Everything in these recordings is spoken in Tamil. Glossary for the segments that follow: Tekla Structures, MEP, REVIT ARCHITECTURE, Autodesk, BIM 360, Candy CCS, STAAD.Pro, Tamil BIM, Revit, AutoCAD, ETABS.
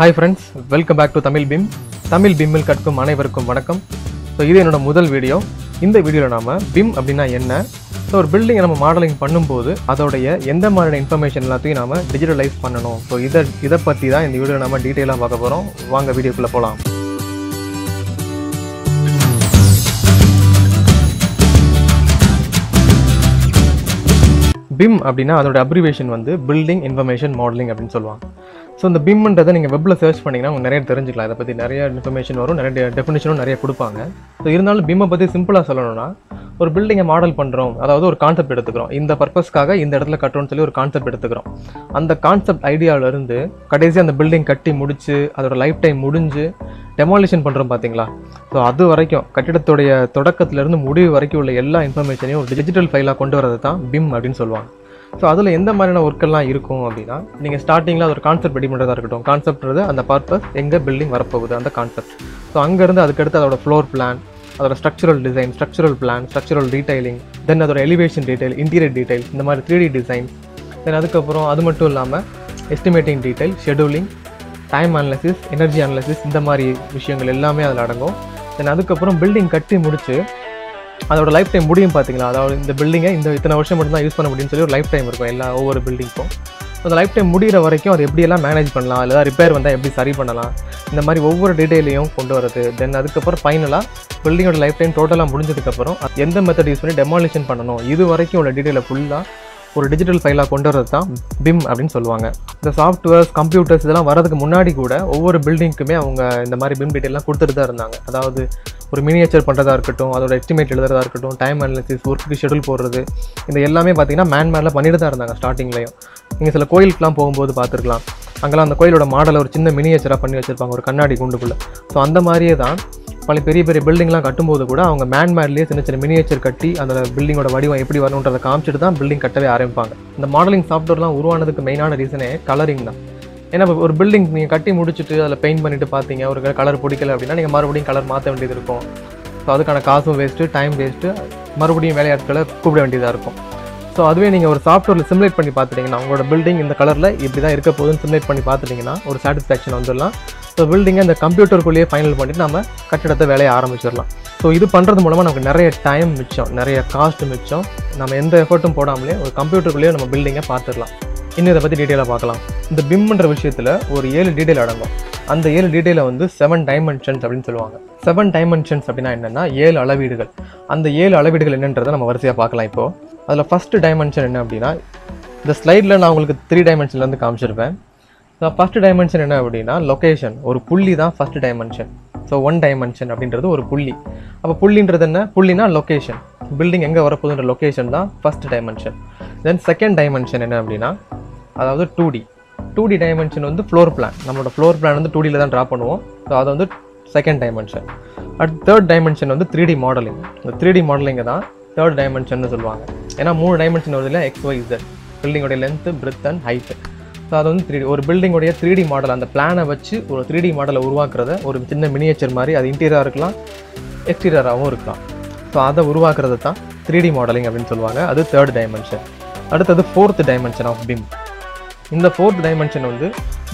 Hi friends, welcome back to Tamil BIM. Tamil BIM il katkum anaivarukkum vanakkam. So idu enoda mudal video. Indha video la nama BIM appadina enna, so or building nama modeling pannumbodhu adoda endha maarana information ellathai nama digitalize pannanum. So idha patti dhaan indha video nama detail ah paaka porom. Vaanga video kulla polam. BIM அப்படினா அதோட அப்ரிவேஷன் வந்து பில்டிங் இன்ஃபர்மேஷன் மாடலிங் அப்படினு சொல்வாங்க. சோ இந்த BIM ன்றதை நீங்க வெப்ல சர்ச் பண்ணீங்கனா உங்களுக்கு நிறைய தெரிஞ்சிக்கலாம். இத பத்தி நிறைய இன்ஃபர்மேஷன் வரும், நிறைய டெஃபினிஷனும் நிறைய கொடுப்பாங்க. சோ இருந்தாலும் BIM பத்தி சிம்பிளா சொல்லணும்னா ஒரு பில்டிங்கை மாடல் பண்றோம், அதாவது ஒரு கான்செப்ட் எடுத்துக்கிறோம், இந்த பர்பஸ்க்காக இந்த இடத்துல கட்டணும்னு சொல்லி ஒரு கான்செப்ட் எடுத்துக்கிறோம். அந்த கான்செப்ட் ஐடியால இருந்து கடைசி அந்த பில்டிங் கட்டி முடிச்சு அதோட லைஃப் டைம் முடிஞ்சு டெமாலிஷன் பண்றோம் பாத்தீங்களா. சோ அது வரைக்கும் கட்டிடத்தோட தொடக்கத்துல இருந்து முடிவு வரைக்கும் உள்ள எல்லா இன்ஃபர்மேஷனையும் ஒரு டிஜிட்டல் ஃபைலா கொண்டு வரது தான் BIM அப்படினு சொல்வாங்க. சோ அதுல எந்த மாதிரியான வொர்க் எல்லாம் இருக்கும் அப்படினா நீங்க ஸ்டார்டிங்ல ஒரு கான்செப்ட் ரெடி பண்றதா இருக்கட்டும், கான்செப்ட்றது அந்த பர்பஸ் எங்க பில்டிங் வரப்போகுது அந்த கான்செப்ட். சோ அங்க இருந்து அதுக்கு அடுத்து அதோட ஃப்ளோர் பிளான், அதோட structural design, structural plan, structural detailing, then அதோட எலிவேஷன் டீடைல், இன்டீரியர் டீடைல், இந்த மாதிரி 3D டிசைன்ஸ், தென் அதுக்கப்புறம் அது மட்டும் இல்லாமல் estimating detail, scheduling, time analysis, energy analysis, இந்த மாதிரி விஷயங்கள் எல்லாமே அதில் அடங்கும். தென் அதுக்கப்புறம் பில்டிங் கட்டி முடிச்சு அதோட லைஃப் டைம் முடியும் பார்த்தீங்களா, அதாவது இந்த பில்டிங்கை இந்த இத்தனை வருஷம் மட்டும்தான் யூஸ் பண்ண முடியும்னு சொல்லி ஒரு லைஃப் டைம் இருக்கும் எல்லா ஒவ்வொரு பில்டிங்க்கும். அந்த லைஃப் டைம் முடிகிற வரைக்கும் அது எப்படியெல்லாம் மேனேஜ் பண்ணலாம், இல்லை ரிப்பேர் வந்தால் எப்படி சரி பண்ணலாம், இந்த மாதிரி ஒவ்வொரு டீட்டெயிலையும் கொண்டு வரது. தென் அதுக்கப்புறம் ஃபைனலாக பில்டிங்கோட லைஃப் டைம் டோட்டலாக முடிஞ்சதுக்கப்புறம் எந்த மெத்தட் யூஸ் பண்ணி டெமாலிஷன் பண்ணணும், இது வரைக்கும் உள்ள டீட்டெயிலை ஃபுல்லாக ஒரு டிஜிட்டல் ஃபைலாக கொண்டு வரது தான் BIM அப்படின்னு சொல்லுவாங்க. இந்த சாஃப்ட்வேர்ஸ், கம்ப்யூட்டர்ஸ் இதெல்லாம் வரதுக்கு முன்னாடி கூட ஒவ்வொரு பில்டிங்க்குமே அவங்க இந்த மாதிரி BIM டீட்டெயிலாம் கொடுத்துட்டு தான் இருந்தாங்க. அதாவது ஒரு மினியேச்சர் பண்ணுறதா இருக்கட்டும், அதோட எஸ்டிமேட் எழுதுறதா இருக்கட்டும், டைம் அனலைசிஸ், ஒர்க்கு ஷெடியூல் போடுறது, இந்த எல்லாமே பார்த்தீங்கன்னா மேன்மேனில் பண்ணிட்டு தான் இருந்தாங்க ஸ்டார்டிங்லேயும். நீங்கள் சில கோயிலுக்குலாம் போகும்போது பார்த்துருக்கலாம், அங்கெல்லாம் அந்த கோயிலோட மாடலை ஒரு சின்ன மினியேச்சராக பண்ணி வச்சுருப்பாங்க ஒரு கண்ணாடி குண்டுக்குள்ளே. ஸோ அந்த மாதிரியே தான் பல பெரிய பெரிய பில்டிங்லாம் கட்டும்போது கூட அவங்க மேன்மேட்லேயே சின்ன சின்ன மினியேச்சர் கட்டி அந்த பில்டிங்கோட வடிவம் எப்படி வரணுன்றதை காமிச்சிட்டு தான் பில்டிங் கட்டவே ஆரம்பிப்பாங்க. இந்த மாடலிங் சாஃப்ட்வேர்லாம் உருவானதுக்கு மெயினான ரீசனே கலரிங் தான். ஏன்னா ஒரு பில்டிங் நீங்கள் கட்டி முடிச்சுட்டு அதில் பெயிண்ட் பண்ணிவிட்டு பார்த்தீங்க ஒரு கலர் பிடிக்கல அப்படின்னா நீங்கள் மறுபடியும் கலர் மாற்ற வேண்டியது இருக்கும். ஸோ அதுக்கான காசும் வேஸ்ட்டு, டைம் வேஸ்ட்டு, மறுபடியும் வேலையாட்களை கூப்பிட வேண்டியதாக இருக்கும். ஸோ அதுவே நீங்கள் ஒரு சாஃப்ட்வேரில் சிமுலேட் பண்ணி பார்த்துட்டிங்கன்னா உங்களோட பில்டிங் இந்த கலரில் இப்படி தான் இருக்க போகுதுன்னு சிமுலேட் பண்ணி பார்த்துட்டிங்கன்னா ஒரு சாட்டிஸ்ஃபேக்ஷன் வந்துடலாம். ஸோ பில்டிங்கை இந்த கம்ப்யூட்டருக்குள்ளேயே ஃபைனல் பண்ணிவிட்டு நம்ம கட்டிடத்தை வேலையை ஆரம்பிச்சிடலாம். ஸோ இது பண்ணுறது மூலமாக நமக்கு நிறைய டைம் மிச்சம், நிறைய காஸ்ட் மிச்சம், நம்ம எந்த எஃபர்ட்டும் போடாமலே ஒரு கம்ப்யூட்டருக்குள்ளேயே நம்ம பில்டிங்கை பார்த்துடலாம். இன்னும் இதை பற்றி டீட்டெயிலாக பார்க்கலாம். இந்த BIMன்ற விஷயத்தில் ஒரு 7 டீட்டெயில் அடங்கும். அந்த 7 டீட்டெயிலை வந்து 7 டைமென்ஷன்ஸ் அப்படின்னு சொல்லுவாங்க. 7 டைமென்ஷன்ஸ் அப்படின்னா என்னென்னா 7 அளவீடுகள். அந்த 7 அளவீடுகள் என்னன்றதை நம்ம வரிசையாக பார்க்கலாம். இப்போது அதில் ஃபஸ்ட்டு டைமென்ஷன் என்ன அப்படின்னா, இந்த ஸ்லைடில் நான் உங்களுக்கு 3 டைமென்ஷன்லேருந்து காமிச்சிருப்பேன். ஸோ ஃபஸ்ட்டு டைமென்ஷன் என்ன அப்படின்னா லொக்கேஷன், ஒரு புள்ளி தான் ஃபஸ்ட்டு டைமென்ஷன். ஸோ 1 டைமென்ஷன் அப்படின்றது ஒரு புள்ளி. அப்போ புள்ளின்றது என்ன, புள்ளினா லொக்கேஷன், பில்டிங் எங்கே வரப்போகுதுன்ற லொக்கேஷன் தான் first dimension. Then second dimension என்ன அப்படின்னா அதாவது 2D டைமென்ஷன் வந்து ஃப்ளோர் பிளான், நம்மளோட ஃப்ளோர் பிளான் வந்து 2Dயில் தான் ட்ரா பண்ணுவோம். ஸோ அது வந்து second dimension. At third dimension வந்து 3D மாடலிங். இந்த 3D மாடலிங்கை தான் தேர்ட் டைமென்ஷன் சொல்லுவாங்க. ஏன்னா 3 டைமென்ஷன் வருதுல XYZ, பில்டிங்கோடைய length, breadth and height. So அது வந்து 3D, ஒரு பில்டிங்கோடைய 3D மாடல், அந்த பிளானை வச்சு ஒரு 3D மாடலை உருவாக்குறத ஒரு சின்ன மினியேச்சர் மாதிரி, அது இன்டீரியராக இருக்கலாம் எக்ஸ்டீரியராகவும் இருக்கலாம். ஸோ அதை உருவாக்குறது தான் 3D மாடலிங் அப்படின்னு சொல்லுவாங்க. அது தேர்ட் டைமென்ஷன். அடுத்தது ஃபோர்த் டைமென்ஷன் ஆஃப் BIM. இந்த ஃபோர்த் டைமென்ஷன் வந்து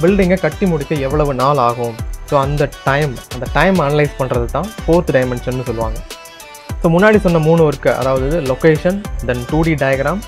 பில்டிங்கை கட்டி முடிக்க எவ்வளவு நாள் ஆகும், ஸோ அந்த டைம் அனலைஸ் பண்ணுறது தான் ஃபோர்த் டைமென்ஷன் சொல்லுவாங்க. ஸோ முன்னாடி சொன்ன 3 ஒர்க்கு, அதாவது லொக்கேஷன், தென் 2D டயக்ராம்,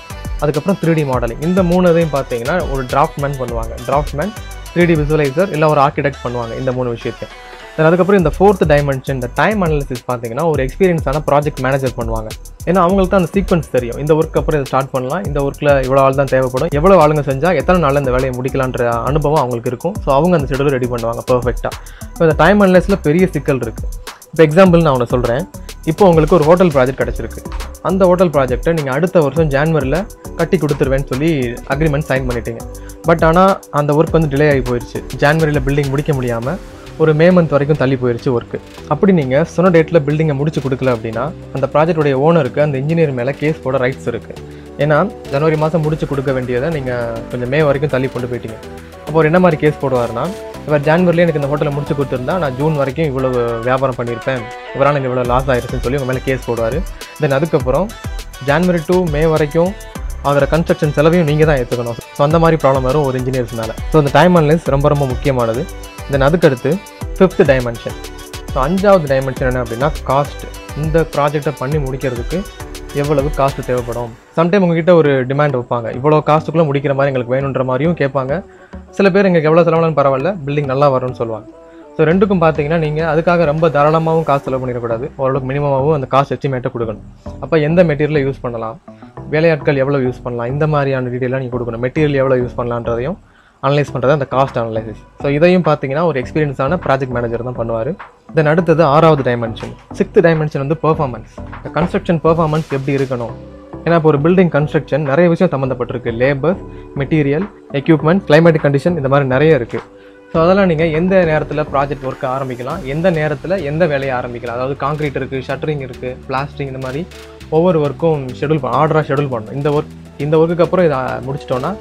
அதுக்கப்புறம் 3D மாடலிங், இந்த 3 இதையும் பார்த்தீங்கன்னா ஒரு டிராஃப்ட்மேன் பண்ணுவாங்க. டிராஃப்ட்மேன், 3D விசுவலைசர், இல்லை ஒரு ஆர்கிடெக்ட் பண்ணுவாங்க இந்த 3 விஷயத்தையும். தென் அதுக்கப்புறம் இந்த ஃபோர்த் டைமென்ஷன், இந்த டைம் அனலிசிஸ் பார்த்தீங்கன்னா ஒரு எக்ஸ்பீரியன்ஸான ப்ராஜெக்ட் மேனேஜர் பண்ணுவாங்க. ஏன்னா அவங்களுக்கு தான் அந்த சீக்வன்ஸ் தெரியும், இந்த ஒர்க் அப்புறம் இதை ஸ்டார்ட் பண்ணலாம், இந்த ஒர்க்கில் இவ்வளோ ஆள் தான் தேவைப்படும், எவ்வளோ ஆளுங்க செஞ்சால் எத்தனை நாளில் இந்த வேலையை முடிக்கலான்ற அனுபவம் அவங்களுக்கு இருக்கும். ஸோ அவங்க அந்த ஷெடியூல் ரெடி பண்ணுவாங்க பர்ஃபெக்டாக. இப்போ இந்த டைம் அனலிஸில் பெரிய சிக்கல் இருக்குது. இப்போ எக்ஸாம்பிள் நான் உனக்கு சொல்கிறேன். இப்போ உங்களுக்கு ஒரு ஹோட்டல் ப்ராஜெக்ட் கிடச்சிருக்கு. அந்த ஹோட்டல் ப்ராஜெக்டை நீங்கள் அடுத்த வருஷம் ஜான்வரியில் கட்டி கொடுத்துருவேன்னு சொல்லி அக்ரிமெண்ட் சைன் பண்ணிட்டீங்க. பட் ஆனால் அந்த ஒர்க் வந்து டிலே ஆகி போயிடுச்சு, ஜான்வரியில் பில்டிங் முடிக்க முடியாமல் ஒரு மே மந்த் வரைக்கும் தள்ளி போயிடுச்சு ஒர்க்கு. அப்படி நீங்கள் சொன்ன டேட்டில் பில்டிங்கை முடிச்சு கொடுக்கல அப்படின்னா அந்த ப்ராஜெக்டுடைய ஓனருக்கு அந்த இன்ஜினியர் மேலே கேஸ் போட ரைட்ஸ் இருக்குது. ஏன்னா ஜனவரி மாதம் முடிச்சு கொடுக்க வேண்டியதை நீங்கள் கொஞ்சம் மே வரைக்கும் தள்ளி கொண்டு போயிட்டீங்க. அப்போ ஒரு என்ன மாதிரி கேஸ் போடுவார்னா, இவர் ஜான்வரியில் எனக்கு இந்த ஹோட்டலில் முடிச்சு கொடுத்துருந்தா நான் ஜூன் வரைக்கும் இவ்வளோ வியாபாரம் பண்ணியிருப்பேன், இவரால் எனக்கு இவ்வளோ லாஸ் ஆகிருச்சுன்னு சொல்லி உங்கள் மேலே கேஸ் போடுவார். தென் அதுக்கப்புறம் ஜான்வரி டு மே வரைக்கும் அதோட கன்ஸ்ட்ரக்ஷன் செலவையும் நீங்கள் தான் ஏற்றுக்கணும். ஸோ அந்த மாதிரி ப்ராப்ளம் வரும் ஒரு இன்ஜினியர்ஸ்னால. ஸோ அந்த டைம் அனலைஸ் ரொம்ப ரொம்ப முக்கியமானது. Then the fifth dimension. So anjavathu dimension enna cost. இந்த ப்ராஜெக்ட்டை பண்ணி முடிக்கிறதுக்கு எவ்வளவு காஸ்ட் தேவைப்படும். சம்டைம் உங்ககிட்ட ஒரு டிமாண்ட் வைப்பாங்க, இவ்வளோ காஸ்ட்டுக்குள்ளே முடிக்கிற மாதிரி எங்களுக்கு வேணுன்ற மாதிரியும் கேட்பாங்க. சில பேர் எங்களுக்கு எவ்வளோ செலவானாலும் பரவாயில்ல பில்டிங் நல்லா வரும்னு சொல்லுவாங்க. ஸோ ரெண்டுக்கும் பார்த்தீங்கன்னா நீங்கள் அதுக்காக ரொம்ப தாராளமாகவும் காசு செலவு பண்ணிடக்கூடாது, ஓரளவுக்கு மினிமமாகவும் அந்த காஸ்ட் எஸ்டிமேட்டை கொடுக்கணும். அப்போ எந்த மெட்டீரியலை யூஸ் பண்ணலாம், வேலையாட்கள் எவ்வளோ யூஸ் பண்ணலாம், இந்த மாதிரியான டீட்டெயிலாக நீங்கள் கொடுக்கணும். மெட்டீரியல் எவ்வளோ யூஸ் பண்ணலான்றதையும் அனலைஸ் பண்ணுறது அந்த காஸ்ட் அனலைசிஸ். ஸோ இதையும் பார்த்தீங்கன்னா ஒரு எக்ஸ்பீரியன்ஸான ப்ராஜெக்ட் மேனேஜர் தான் பண்ணுவார். தென் அடுத்தது ஆறாவது டைமென்ஷன். Sixth dimension performance. இந்த கன்ஸ்ட்ரக்ஷன் பெர்ஃபார்மன்ஸ் எப்படி இருக்கணும்? ஏன்னா இப்போ ஒரு பில்டிங் கன்ஸ்ட்ரக்ஷன் நிறைய விஷயம் சம்மந்தப்பட்டிருக்கு. Labour, material, equipment, climatic condition, இந்த மாதிரி நிறைய இருக்குது. ஸோ அதெல்லாம் நீங்கள் எந்த நேரத்தில் ப்ராஜெக்ட் ஒர்க் ஆரம்பிக்கலாம், எந்த நேரத்தில் எந்த வேலையை ஆரம்பிக்கலாம், அதாவது காங்க்ரீட் இருக்குது, ஷட்டரிங் இருக்குது, பிளாஸ்டிங், இந்த மாதிரி ஒவ்வொரு ஒர்க்கும் ஷெடியூல் பண்ண ஆர்டராக ஷெடியூல் பண்ணணும். இந்த ஒர்க்குக்கு அப்புறம் இதை முடிச்சிட்டோன்னா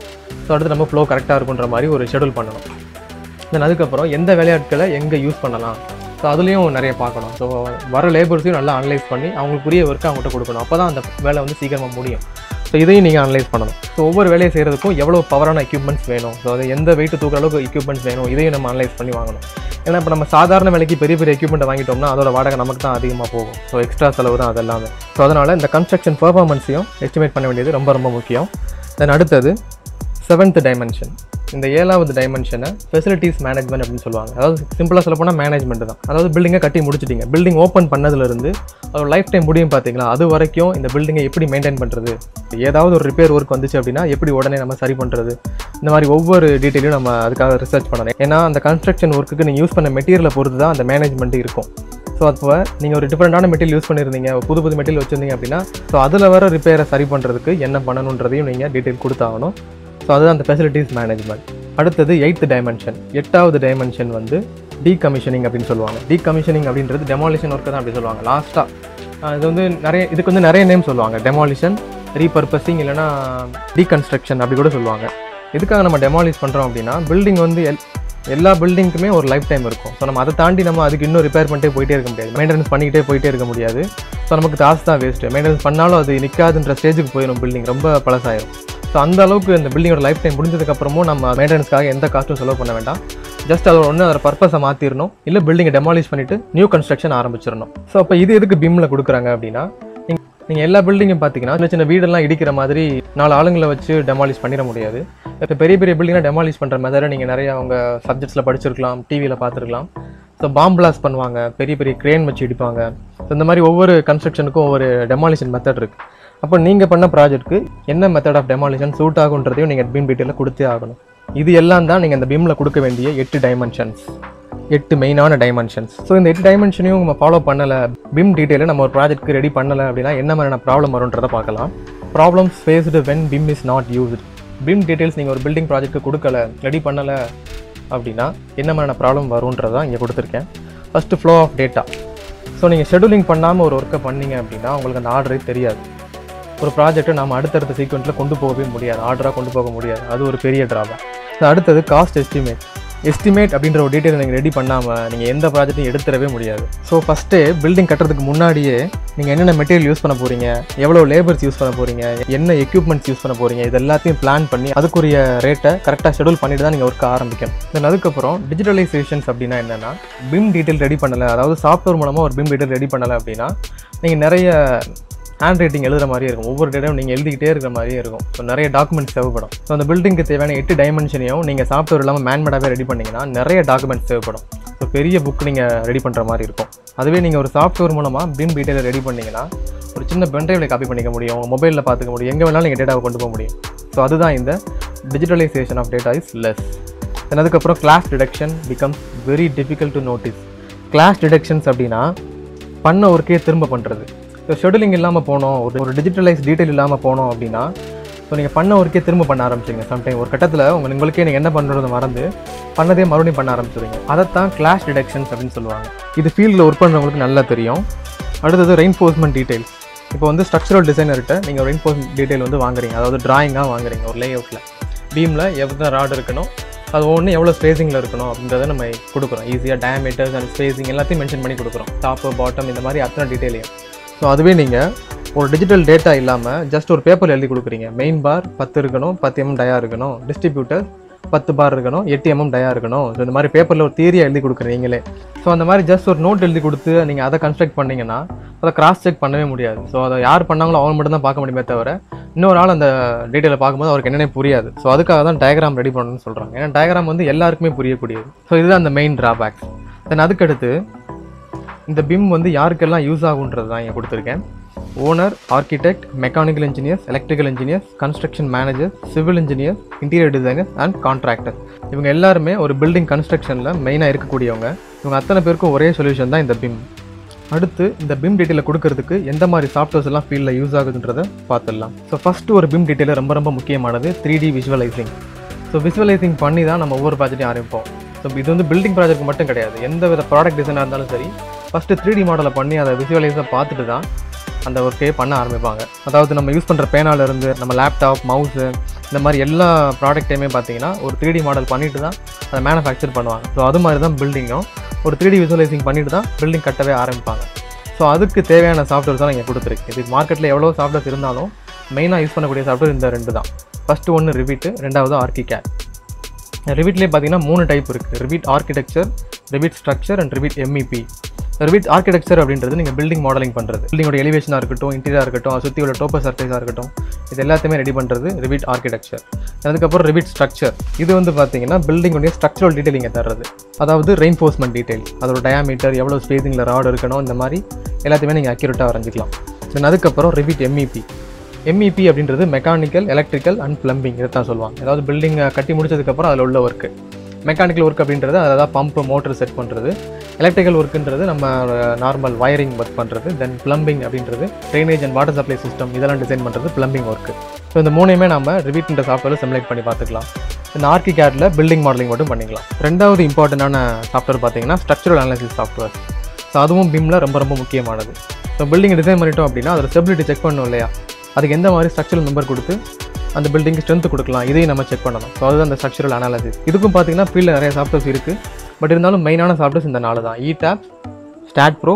ஸோ அடுத்து நம்ம ஃப்ளோ கரெக்டாக இருக்குன்ற மாதிரி ஒரு ஷெடியூல் பண்ணணும். தென் அதுக்கப்புறம் எந்த வேலையாட்களை எங்கே யூஸ் பண்ணலாம், ஸோ அதுலேயும் நிறைய பார்க்கணும். ஸோ வர லேபர்ஸையும் நல்லா அனலைஸ் பண்ணி அவங்களுக்குரிய ஒர்க்கை அவங்கள்ட்ட கொடுக்கணும். அப்போ தான் அந்த வேலை சீக்கிரமாக முடியும். ஸோ இதையும் நீங்கள் அனலைஸ் பண்ணணும். ஸோ ஒவ்வொரு வேலையை செய்கிறதுக்கும் எவ்வளோ பவரான எக்யூப்மெண்ட்ஸ் வேணும், ஸோ அது எந்த வெயிட்டு தூக்குற அளவுக்கு எக்யூப்மெண்ட்ஸ் வேணும், இதையும் நம்ம அனலைஸ் பண்ணி வாங்கணும். ஏன்னா இப்போ நம்ம சாதாரண வேலைக்கு பெரிய பெரிய எக்யூப்மெண்ட் வாங்கிட்டோம்னா அதோட வாடகை நமக்கு தான் அதிகமாக போகும். ஸோ எக்ஸ்ட்ரா செலவு தான் அதெல்லாமே. ஸோ அதனால் இந்த கன்ஸ்ட்ரக்ஷன் பெர்ஃபார்மன்ஸையும் எஸ்டிமேட் பண்ண வேண்டியது ரொம்ப ரொம்ப முக்கியம். தென் அடுத்தது செவன்த் டைமென்ஷன். இந்த ஏழாவது டைமென்ஷனை ஃபெசிலிட்டிஸ் மேனேஜ்மெண்ட் அப்படின்னு சொல்லுவாங்க. அதாவது சிம்பிளாக சொல்ல போனால் மேனேஜ்மெண்ட் தான். அதாவது பில்டிங்கை கட்டி முடிச்சிட்டிங்க, பில்டிங் ஓப்பன் பண்ணதுலேருந்து அதோட லைஃப் டைம் முடியும் பார்த்தீங்களா, அது வரைக்கும் இந்த பில்டிங்கை எப்படி மெயின்டைன் பண்ணுறது, ஏதாவது ஒரு ரிப்பேர் ஒர்க் வந்துச்சு அப்படின்னா எப்படி உடனே நம்ம சரி பண்ணுறது, இந்த மாதிரி ஒவ்வொரு டீட்டெயிலையும் நம்ம அதுக்காக ரிசர்ச் பண்ணணும். ஏன்னா அந்த கன்ஸ்ட்ரக்ஷன் ஒர்க்குக்கு நீங்கள் யூஸ் பண்ண மெட்டீரியலை பொறுத்து தான் அந்த மேனேஜ்மெண்ட் இருக்கும். ஸோ அப்போ நீங்கள் ஒரு டிஃப்ரெண்ட்டான மெட்டீரியல் யூஸ் பண்ணியிருந்தீங்க, புது புது மெட்டீரியல் வச்சுருந்தீங்க அப்படின்னா ஸோ அதில் வர ரிப்பேரை சரி பண்ணுறதுக்கு என்ன பண்ணணுன்றதையும் நீங்கள் டீட்டெயில் கொடுத்தாகணும். ஸோ அதுதான் அந்த ஃபெசிலிட்டிஸ் மேனேஜ்மெண்ட். அடுத்தது எயித்து டைமென்ஷன். எட்டாவது டைமென்ஷன் டீகமிஷனிங் அப்படின்னு சொல்லுவாங்க. டீகமிஷனிங் அப்படின்றது டெமாலிஷன் ஒர்க்கு தான் அப்படி சொல்லுவாங்க. லாஸ்ட்டாக இது நிறைய இதுக்கு நிறைய நேம் சொல்லுவாங்க. டெமாலிஷன், ரீபர்பஸிங், இல்லைனா டீகன்ஸ்ட்ரக்ஷன் அப்படி கூட சொல்லுவாங்க. எதுக்காக நம்ம டெமாலிஷ் பண்ணுறோம் அப்படின்னா பில்டிங் எல்லா பில்டிங்க்குமே ஒரு லைஃப் டைம் இருக்கும். ஸோ நம்ம அதை தாண்டி நம்ம அதுக்கு இன்னும் ரிப்பேர் பண்ணிட்டே போயிட்டே இருக்க முடியாது, மெயின்டெனன்ஸ் பண்ணிக்கிட்டே போயிட்டே இருக்க முடியாது. ஸோ நமக்கு காசு தான் வேஸ்ட்டு. மெயின்டெனன்ஸ் பண்ணாலும் அது நிற்காதுன்ற ஸ்டேஜுக்கு போயிடும், பில்டிங் ரொம்ப பழசாயிடும். ஸோ அந்த அளவுக்கு இந்த பில்டிங்கோட லைஃப் டைம் முடிஞ்சதுக்கப்புறமும் நம்ம மெயின்டெனன்ஸ்க்காக எந்த காஸ்ட்டும் செலவு பண்ண வேண்டாம். ஜஸ்ட் அதோட ஒன்று அதோட பர்பஸை மாற்றிடணும், இல்லை பில்டிங்கை டெமாலிஷ் பண்ணிவிட்டு நியூ கன்ஸ்ட்ரக்ஷன் ஆரம்பிச்சிடணும். ஸோ அப்போ இது எதுக்கு பிம்மில் கொடுக்குறாங்க அப்படின்னா நீங்கள் எல்லா பில்டிங்கும் பார்த்தீங்கன்னா சின்ன சின்ன வீடெல்லாம் இடிக்கிற மாதிரி 4 ஆளுங்களை வச்சு டெமாலிஷ் பண்ணிட முடியாது. இப்போ பெரிய பெரிய பில்டிங்னா டெமாலிஷ் பண்ணுற மாதிரி நீங்கள் நிறையா அவங்க சப்ஜெக்ட்ஸில் படிச்சிருக்கலாம், டிவியில் பார்த்துருக்கலாம். ஸோ பாம் பிளாஸ்ட் பண்ணுவாங்க, பெரிய பெரிய க்ரேன் வச்சு இடிப்பாங்க. ஸோ இந்த மாதிரி ஒவ்வொரு கன்ஸ்ட்ரக்ஷனுக்கும் ஒவ்வொரு டெமாலிஷன் மெத்தட் இருக்குது. அப்போ நீங்கள் பண்ண ப்ராஜெக்ட்டுக்கு என்ன மெத்தட் ஆஃப் டெமாலிஷன் சூட் ஆகுன்றதையும் நீங்கள் பிம் டீட்டெயிலில் கொடுத்தே ஆகணும். இது எல்லாம் தான் நீங்கள் அந்த பிம்மில் கொடுக்க வேண்டிய 8 டைமென்ஷன்ஸ், 8 மெயினான டைமென்ஷன்ஸ். ஸோ இந்த 8 டைமென்ஷனையும் நம்ம ஃபாலோ பண்ணலை, பிம் டீட்டெயிலில் நம்ம ஒரு ப்ராஜெக்ட்டுக்கு ரெடி பண்ணலை அப்படின்னா என்ன மாதிரியான ப்ராப்ளம் வரும்ன்றதை பார்க்கலாம். Problems faced when BIM is not used. BIM details நீங்கள் ஒரு பில்டிங் ப்ராஜெக்ட்டுக்கு கொடுக்கலை, ரெடி பண்ணலை அப்படின்னா என்ன மாதிரியான ப்ராப்ளம் வரும்ன்றதான் இங்கே கொடுத்துருக்கேன். First flow of data. So நீங்கள் ஷெடியூலிங் பண்ணாமல் ஒரு ஒர்க்கை பண்ணிங்க அப்படின்னா உங்களுக்கு அந்த ஆர்டரே தெரியாது. ஒரு ப்ராஜெக்ட்டை நம்ம அடுத்தடுத்த சீக்வென்ஸில் கொண்டு போகவே முடியாது, ஆர்டராக கொண்டு போக முடியாது. அது ஒரு பெரிய ட்ராபேக். ஸோ அடுத்தது காஸ்ட் எஸ்டிமேட். எஸ்டிமேட் அப்படின்ற ஒரு டீட்டெயில் நீங்கள் ரெடி பண்ணாமல் நீங்கள் எந்த ப்ராஜெக்ட்டையும் எடுத்துடவே முடியாது. ஸோ ஃபஸ்ட்டு பில்டிங் கட்டுறதுக்கு முன்னாடியே நீங்கள் என்னென்ன மெட்டீரியல் யூஸ் பண்ண போகிறீங்க, எவ்வளோ லேபர்ஸ் யூஸ் பண்ண போகிறீங்க, என்ன எக்யூப்மெண்ட்ஸ் யூஸ் பண்ண போகிறீங்க, இது எல்லாத்தையும் பிளான் பண்ணி அதுக்குரிய ரேட்டை கரெக்டாக ஷெடியூல் பண்ணிட்டு தான் நீங்கள் ஒர்க் ஆரம்பிக்கணும். தென் அதுக்கப்புறம் டிஜிட்டலைசேஷன்ஸ் அப்படின்னா என்னென்னா பிம் டீட்டெயில் ரெடி பண்ணலை, அதாவது சாஃப்ட்வேர் மூலமாக ஒரு பிம் டீட்டெயில் ரெடி பண்ணலை அப்படின்னா நீங்கள் நிறைய ஹேண்ட் ரைட்டிங் எழுதுகிற மாதிரியே இருக்கும், ஒவ்வொரு டேட்டையும் நீங்கள் எழுதிக்கிட்டே இருக்கிற மாதிரியே இருக்கும். ஸோ நிறைய டாக்குமெண்ட்ஸ் தேவைப்படும். ஸோ அந்த பில்டிங்க்கு தேவையான 8 டைமென்ஷனையும் நீங்கள் சாஃப்ட்வேர் இல்லாமல் மேன்மேடாகவே ரெடி பண்ணிங்கன்னா நிறைய டாக்குமெண்ட்ஸ் தேவைப்படும். ஸோ பெரிய புக் நீங்கள் ரெடி பண்ணுற மாதிரி இருக்கும். அதுவே நீங்கள் ஒரு சாஃப்ட்வேர் மூலமாக பிம் டீட்டெயிலை ரெடி பண்ணிங்கன்னா ஒரு சின்ன பென்ட்ரைவில் காப்பி பண்ணிக்க முடியும், மொபைலில் பார்த்துக்க முடியும், எங்கே வேணாலும் நீங்கள் டேட்டாவை கொண்டு போக முடியும். ஸோ அதுதான் இந்த digitalisation of data is less. அதுக்கப்புறம் class detection becomes very difficult to notice. Class detections அப்படின்னா பண்ண ஒர்க்கே திரும்ப பண்ணுறது. ஸோ ஷெடியூலிங் இல்லாமல் போனோம், ஒரு டிஜிட்டலைஸ் டீட்டெயில் இல்லாமல் போனோம் அப்படின்னா ஸோ நீங்கள் பண்ண ஒர்க்கே திரும்ப பண்ண ஆரம்பிச்சிங்க. சம்டைம் ஒரு கட்டத்தில் உங்களுக்கே நீங்கள் என்ன பண்ணுறது மறந்து பண்ணதே மறுபடியும் பண்ண ஆரம்பிச்சுடுங்க. அதைத்தான் கிளாஸ் டிடக்ஷன்ஸ் அப்படின்னு சொல்லுவாங்க. இது ஃபீல்டில் ஒர்க் பண்ணுறவங்களுக்கு நல்லா தெரியும். அடுத்தது ரெயின்ஃபோர்ஸ்மெண்ட் டீட்டெயில்ஸ். இப்போ ஸ்ட்ரக்சரல் டிசைனர்கிட்ட நீங்கள் ரெயின்ஃபோர்ஸ்மெண்ட் டீட்டெயில் வாங்குறீங்க, அதாவது டிராயிங்காக வாங்குறீங்க. ஒரு லே அவுட்டில் பீமில் எவ்வளோ ராடு இருக்கணும், அது ஒன்று எவ்வளோ ஸ்பேஸிங்கில் இருக்கணும் அப்படின்றத நம்ம கொடுக்குறோம். ஈஸியாக டயாமீட்டர்ஸ் அண்ட் ஸ்பேஸிங் எல்லாத்தையும் மென்ஷன் பண்ணி கொடுக்குறோம், டாப்பு பாட்டம் இந்த மாதிரி அத்தனை டீட்டெயிலையும். ஸோ அதுவே நீங்கள் ஒரு டிஜிட்டல் டேட்டா இல்லாமல் ஜஸ்ட் ஒரு பேப்பரில் எழுதி கொடுக்குறீங்க, மெயின் பார் 10 இருக்கணும், 10 mm டயா இருக்கணும், டிஸ்ட்ரிபியூட்டர் 10 bar இருக்கணும் 8 mm டயா இருக்கணும் சோ இந்த மாதிரி பேப்பர்ல ஒரு தியரி எழுதி கொடுக்கறீங்களே சோ அந்த மாதிரி ஜஸ்ட் ஒரு நோட் எழுதி கொடுத்து நீங்க அதை கன்ஸ்ட்ரக்ட் பண்ணீங்கனா அத கிராஸ் செக் பண்ணவே முடியாது சோ அத யார் பண்ணாங்களோ அவங்க மட்டும் தான் பார்க்க முடியுமே தவிர இன்னொரு ஆள் அந்த டீடைலை பாக்கும்போது அவருக்கு என்னன்னே புரியாது சோ அதுக்காக தான் டயகிராம் ரெடி பண்ணனும்னு சொல்றாங்க ஏன்னா டயகிராம் வந்து எல்லாருக்குமே புரியக்கூடியது சோ இதுதான் அந்த மெயின் டிராபேக்ஸ் தென் அதுக்கு அடுத்து இந்த பிம் வந்து யார்க்கெல்லாம் யூஸ் ஆகும்ன்றது தான் நான் கொடுத்திருக்கேன் owner architect mechanical engineers electrical engineers construction manager civil engineers interior designer and contractor இவங்க எல்லாருமே ஒரு பில்டிங் கன்ஸ்ட்ரக்ஷன்ல மெயினா இருக்கக்கூடியவங்க இவங்க அத்தனை பேருக்கும் ஒரே சொல்யூஷன் தான் இந்த பிம் அடுத்து இந்த பிம் டீடைலை கொடுக்கிறதுக்கு எந்த மாதிரி சாஃப்ட்வேர்ஸ் எல்லாம் ஃபீல்டில் யூஸ் ஆகுதுன்றதை பார்த்துடலாம் ஸோ ஃபர்ஸ்ட் ஒரு பிம் டீடைலை ரொம்ப ரொம்ப முக்கியமானது 3D விஜுவலைசிங் ஸோ விஜுவலைசிங் பண்ணி தான் நம்ம ஒவ்வொரு ப்ராஜெக்ட்டையும் ஆரம்பிப்போம் ஸோ இது வந்து பில்டிங் ப்ராஜெக்ட் மட்டும் கிடையாது எந்த வித ப்ராடக்ட் டிசைனாக இருந்தாலும் சரி ஃபஸ்ட்டு 3D மாடலை பண்ணி அதை விஜுவலைஸாக பார்த்துட்டு தான் அந்த ஒர்க்கே பண்ண ஆரம்பிப்பாங்க அதாவது நம்ம யூஸ் பண்ணுற பேனாலேருந்து நம்ம லேப்டாப் மவுஸு இந்த மாதிரி எல்லா ப்ராடக்ட்டையுமே பார்த்தீங்கன்னா ஒரு 3D மாடல் பண்ணிட்டு தான் அதை மேனுஃபேக்சர் பண்ணுவாங்க ஸோ அது மாதிரி தான் பில்டிங்கும் ஒரு 3D விசுவலைசிங் பண்ணிட்டு தான் பில்டிங் கட்டவே ஆரம்பிப்பாங்க ஸோ அதுக்கு தேவையான சாஃப்ட்வேர்ஸ் தான் நீங்கள் கொடுத்துருக்கு இது மார்க்கெட்டில் எவ்வளோ சாஃப்ட்வேர்ஸ் இருந்தாலும் மெயினாக யூஸ் பண்ணக்கூடிய சாஃப்ட்வேர் இந்த ரெண்டு தான் ஃபஸ்ட்டு ஒன்று ரிவிட் ரெண்டாவது ஆர்கிகேட் ரிவிட்லேயே பார்த்தீங்கன்னா 3 டைப் இருக்குது Revit architecture Revit structure and Revit MEP Revit architecture அப்படின்றது நீங்கள் பில்டிங் மாடலிங் பண்ணுறது பில்டிங்கோட எலிவேஷனாக இருக்கட்டும் இன்டீரியராக இருக்கட்டும் அதை சுற்றி உள்ள டோப்பர் சர்ஃபேஸாக இருக்கட்டும் இது எல்லாத்தையுமே ரெடி பண்ணுறது ரிவிட் ஆர்கிடெக்சர் அதுக்கப்புறம் ரிவிட் ஸ்ட்ரக்சர் இது வந்து பார்த்தீங்கன்னா பில்டிங்கோடைய ஸ்ட்ரக்சரல் டீடைல் இங்கே தர்றது அதாவது ரெயின்ஃபோர்ஸ்மெண்ட் டீடைல் அதோட டயாமீட்டர் எவ்வளோ ஸ்பேசிங்கில் ராடு இருக்கணும் இந்த மாதிரி எல்லாத்தையுமே நீங்கள் அக்யூரேட்டாக வரைஞ்சிக்கலாம் தென் அதுக்கப்புறம் ரிவிட் MEP அப்படின்றது மெக்கானிக்கல் எலக்ட்ரிக்கல் அண்ட் பிளம்பிங் இதை தான் சொல்லுவாங்க அதாவது பில்டிங் கட்டி முடிச்சதுக்கப்புறம் அதில் உள்ள ஒர்க்கு மெக்கானிக்கல் ஒர்க் அப்படின்றது அதாவது பம்ப் மோட்டர் செட் பண்ணுறது எலக்ட்ரிக்கல் ஒர்க்குன்றது நம்ம நார்மல் வயரிங் ஒர்க் பண்ணுறது தென் பிளம்பிங் அப்படின்றது drainage and water supply system இதெல்லாம் டிசைன் பண்ணுறது பிளம்பிங் ஒர்க்கு ஸோ இந்த மூணையுமே நம்ம ரிவிட்ன்ற சாஃப்ட்வேரில் சிமுலேட் பண்ணி பார்த்துக்கலாம் இந்த ஆர்கிகேட்ல பில்டிங் மாடலிங் மட்டும் பண்ணிக்கலாம் ரெண்டாவது இம்பார்ட்டண்டான சாஃப்ட்வேர் பார்த்தீங்கன்னா ஸ்ட்ரக்சரல் அனாலிசிஸ் சாஃப்ட்வேர் ஸோ அதுவும் பிம்மில் ரொம்ப ரொம்ப முக்கியமானது ஸோ பில்டிங் டிசைன் பண்ணிட்டோம் அப்படின்னா அதோட ஸ்டெபிலிட்டி செக் பண்ணணும் இல்லையா அதுக்கு எந்த மாதிரி ஸ்ட்ரக்சரல் மெம்பர் கொடுத்து அந்த பில்டிங்க்கு ஸ்ட்ரென்த் கொடுக்கலாம் இதையும் நம்ம செக் பண்ணலாம் ஸோ அதுதான் அந்த ஸ்ட்ரக்சரல் அனாலிசிஸ் இதுக்கும் பார்த்தீங்கன்னா ஃபீல்டில் நிறைய சாஃப்ட்வேர்ஸ் இருக்குது பட் இருந்தாலும் மெயினான சாஃப்ட்வேர்ஸ் இந்த 4 தான் ETABS, STAAD.Pro,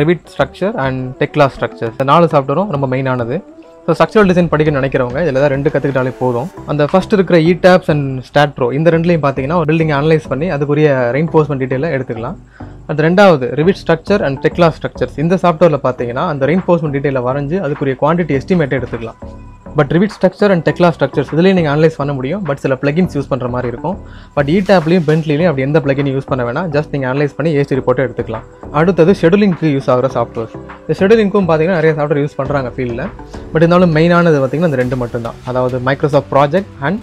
Revit structure and Tekla Structures இந்த 4 சாஃப்ட்வேரும் ரொம்ப மெயினானது ஸோ ஸ்ட்ரக்சரல் டிசைன் படிக்கணும்னு நினைக்கிறவங்க இதில் தான் 2 கற்றுக்கிட்டாலே போதும் அந்த ஃபஸ்ட் இருக்கிற ETABS அண்ட் STAAD.Pro இந்த 2லையும் பார்த்தீங்கன்னா ஒரு பில்டிங் அனலைஸ் பண்ணி அதுக்குரிய ரெயின்ஃபோர்ஸ்மெண்ட் டீடைலில் எடுத்துக்கலாம் அது ரெண்டாவது Revit structure and Tekla Structures இந்த சாஃப்ட்வேரில் பார்த்தீங்கன்னா அந்த ரெயின்ஃபோர்ஸ்மெண்ட் டீடைலில் வரைஞ்சி அதுக்குரிய குவான்டிட்டி எஸ்டிமேட் எடுத்துக்கலாம் but Revit structure and Tekla Structures இதுலேயும் நீங்கள் அனலைஸ் பண்ண முடியும் பட் சில பிளகின்ஸ் யூஸ் பண்ணுற மாதிரி இருக்கும் பட் ETABSலையும் பென்ட்லிலையும் அப்படி எந்த பிளகின் யூஸ் பண்ண வேணாம் ஜஸ்ட் நீங்கள் அனலைஸ் பண்ணி ஏசி ரிப்போர்ட்டை எடுத்துக்கலாம் அடுத்தது ஷெடியூலிங்க்கு யூஸ் ஆகிற சாஃப்ட்வேர்ஸ் இந்த ஷெடியூலிங்க்கும் பார்த்தீங்கன்னா நிறைய சாஃப்ட்வேர் யூஸ் பண்ணுறாங்க ஃபீல்டில் பட் இருந்தாலும் மெயினானது பார்த்திங்கன்னா இந்த 2 மட்டும்தான் அதாவது Microsoft project and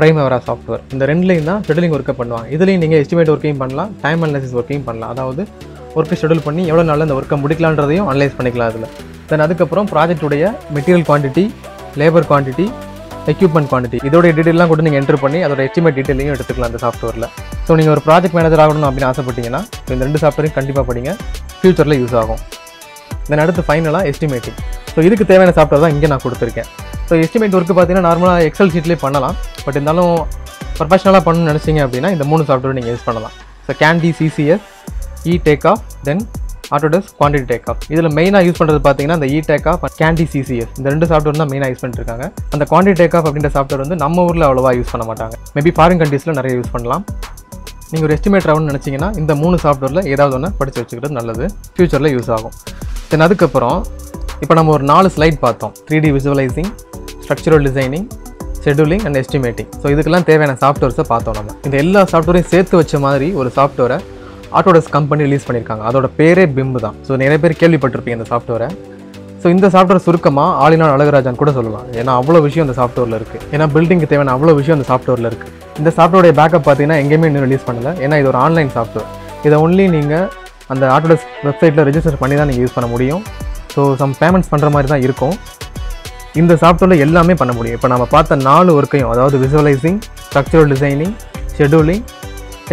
Primavera software இந்த 2லையும் தான் ஷெடியூலிங் ஒர்க்கை பண்ணுவாங்க இதுலேயும் நீங்கள் எஸ்டிமேட் ஒர்க்கையும் பண்ணலாம் டைம் அனலைசிஸ் ஒர்க்கையும் பண்ணலாம் அதாவது ஒர்க்கை ஷெடியூல் பண்ணி எவ்வளோ நாளில் அந்த ஒர்க்கை முடிக்கலான்றதையும் அனலைஸ் பண்ணிக்கலாம் அதில் தென் அதுக்கப்புறம் ப்ராஜெக்டுடைய material quantity labour quantity equipment quantity இதோட டீட்டெயிலாம் கூட நீங்கள் என்ட்ரு பண்ணி அதோட எஸ்டிமேட் டீட்டெயிலையும் எடுத்துக்கலாம் அந்த சாஃப்ட்வேரில் ஸோ நீங்கள் ஒரு ப்ராஜெக்ட் மேனேஜர் ஆகணும் அப்படின்னு ஆசைப்பட்டீங்கன்னா இந்த 2 சாஃப்ட்வேரையும் கண்டிப்பாக படிங்க ஃப்யூச்சரில் யூஸ் ஆகும் தென் அடுத்து ஃபைனலாக எஸ்டிமேட்டிங் ஸோ இதுக்கு தேவையான சாஃப்ட்வேர் தான் இங்கே நான் கொடுத்துருக்கேன் ஸோ எஸ்டிமேட் ஒர்க்கு பார்த்தீங்கன்னா நார்மலாக எக்ஸல் ஷீட்லேயே பண்ணலாம் பட் இருந்தாலும் ப்ரொஃபஷனலாக பண்ணணும்னு நினச்சிங்க அப்படின்னா இந்த 3 சாஃப்ட்வேர் நீங்கள் யூஸ் பண்ணலாம் so candy CCS ETABS then Autodesk quantity takeoff இதில் மெயினாக யூஸ் பண்ணுறது பார்த்தீங்கன்னா அந்த ETABS கேண்டி CCS இந்த 2 சாஃப்ட்வேர் தான் மெயினாக யூஸ் பண்ணிட்டுருக்காங்க அந்த குவான்டிட்டி டேக்ஆப் அப்படின்ற சாஃப்ட்வேர் வந்து நம்ம ஊரில் அவ்வளோவா யூஸ் பண்ண மாட்டாங்க மேபி ஃபாரின் கண்ட்ரீஸில் நிறைய யூஸ் பண்ணலாம் நீங்கள் ஒரு எஸ்டிமேட் ஆகணும்னு நினச்சிங்கன்னா இந்த 3 சாஃப்ட்வேரில் ஏதாவது ஒன்று படித்து வச்சுக்கிறது நல்லது ஃப்யூச்சரில் யூஸ் ஆகும் தென் அதுக்கப்புறம் இப்போ நம்ம ஒரு 4 ஸ்லைட் பார்த்தோம் 3D visualising structural designing scheduling and estimating so இதுக்கெல்லாம் தேவையான சாஃப்ட்வேர்ஸை பார்த்தோம் நம்ம இந்த எல்லா சாஃப்ட்வேரையும் சேர்த்து வச்ச மாதிரி ஒரு சாஃப்ட்வேரை Autodesk கம்பெனி ரிலீஸ் பண்ணியிருக்காங்க அதோட பேரே பிம் தான் ஸோ நிறைய பேர் கேள்விப்பட்டிருப்பீங்க இந்த சாஃப்ட்வேரை ஸோ இந்த சாஃப்ட்வேர் சுருக்கமாக ஆலினாள் அழகராஜான்னு கூட சொல்லலாம் ஏன்னா அவ்வளோ விஷயம் இந்த சாஃப்ட்வேரில் இருக்குது ஏன்னா பில்டிங்க்கு தேவையான அவ்வளோ விஷயம் இந்த சாஃப்ட்வேரில் இருக்குது இந்த சாஃப்ட்வேருடைய பேக்கப் பார்த்தீங்கன்னா எங்கேயுமே இன்னும் ரிலீஸ் பண்ணலை ஏன்னா இது ஒரு ஆன்லைன் சாஃப்ட்வேர் இதை ஒன்லி நீங்கள் அந்த Autodesk வெப்சைட்டில் ரெஜிஸ்டர் பண்ணி தான் நீங்கள் யூஸ் பண்ண முடியும் ஸோ சம் பேமெண்ட்ஸ் பண்ணுற மாதிரி தான் இருக்கும் இந்த சாஃப்ட்வேரில் எல்லாமே பண்ண முடியும் இப்போ நம்ம பார்த்த 4 ஒர்க்கையும் அதாவது visualising structural designing scheduling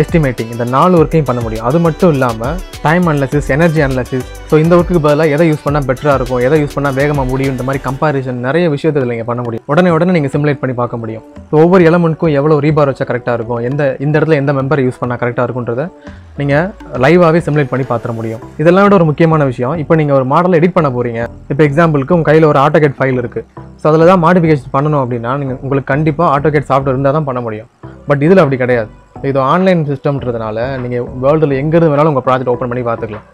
estimating. இந்த நாலு working பண்ண முடியும். அது மட்டும் இல்லாம time analysis, energy analysis. So இந்த workக்கு பதிலா எதை யூஸ் பண்ணா பெட்டரா இருக்கும், எதை யூஸ் பண்ணா வேகமா முடியும் இந்த மாதிரி comparison நிறைய விஷயத்தை நீங்க பண்ண முடியும். உடனே நீங்க simulate பண்ணி பார்க்க முடியும். So ஒவ்வொரு எலிமெண்ட்க்கும் எவ்வளவு ரீபார் வச்சா கரெக்ட்டா இருக்கும், இந்த இடத்துல எந்த மெம்பர் யூஸ் பண்ணா கரெக்ட்டா இருக்கும்ன்றதை நீங்க லைவாவே simulate பண்ணி பாத்துற முடியும். இதெல்லாம் விட ஒரு முக்கியமான விஷயம், இப்போ நீங்க ஒரு மாடலை எடிட் பண்ண போறீங்க. இப்போ எக்ஸாம்பிளுக்கு உங்க கையில ஒரு AutoCAD ஃபைல் இருக்கு. சோ அதல தான் மாடிஃபிகேஷன் பண்ணனும் அப்படினா நீங்க உங்களுக்கு கண்டிப்பா AutoCAD சாஃப்ட்வேர் இருந்தா தான் பண்ண முடியும். பட் இதுல அப்படி கிடையாது. இது ஆன்லைன் சிஸ்டம்ன்றதுனால நீங்க வேர்ல்ட்ல எங்க இருந்து வேணாலும் உங்க ப்ராஜெக்ட் ஓபன் பண்ணி பார்த்துக்கலாம்.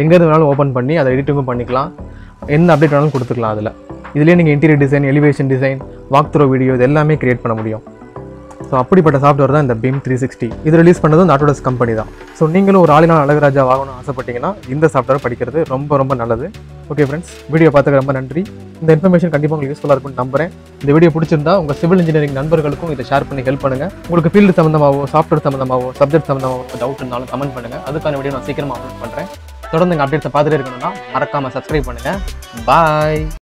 எங்க இருந்து வேணாலும் ஓபன் பண்ணி அதை எடிட்டிங்கும் பண்ணிக்கலாம். என்ன அப்டேட் வேணாலும் கொடுத்துக்கலாம். இதுலயே நீங்க interior design, elevation design, walk through video இது எல்லாமே கிரியேட் பண்ண முடியும். ஸோ அப்படிப்பட்ட சாஃப்ட்வேர் தான் இந்த BIM 360. இது ரிலீஸ் பண்ணது இந்த Autodesk கம்பெனி தான். ஸோ நீங்களும் ஒரு ஆளினால் அழகுராஜா ஆகணும்னு ஆசைப்பட்டீங்கன்னா இந்த சாஃப்ட்வேர் படிக்கிறது ரொம்ப ரொம்ப நல்லது. ஓகே ஃப்ரெண்ட்ஸ், வீடியோ பார்த்துக்க ரொம்ப நன்றி. இந்த இன்ஃபர்மேஷன் கண்டிப்பாக உங்களுக்கு யூஸ்ஃபுல்லாக இருக்கும்னு நம்புறேன். இந்த வீடியோ பிடிச்சிருந்தா உங்கள் சிவில் இன்ஜினியரிங் நண்பர்களுக்கும் இதை ஷேர் பண்ணி ஹெல்ப் பண்ணுங்கள். உங்களுக்கு ஃபீல்டு சம்மந்தமாகவோ, சாஃப்ட்வேர் சம்மந்தமாகவோ, சப்ஜெக்ட் சம்மந்தமாகவோ டவுட் இருந்தாலும் கமெண்ட் பண்ணுங்கள். அதுக்கான வீடியோ நான் சீக்கிரமாக அப்லோட் பண்ணுறேன். தொடர்ந்து எங்கள் அப்டேட்ஸை பார்த்துட்டே இருக்கணும்னா மறக்காமல் சப்ஸ்கிரைப் பண்ணுங்கள். பாய்.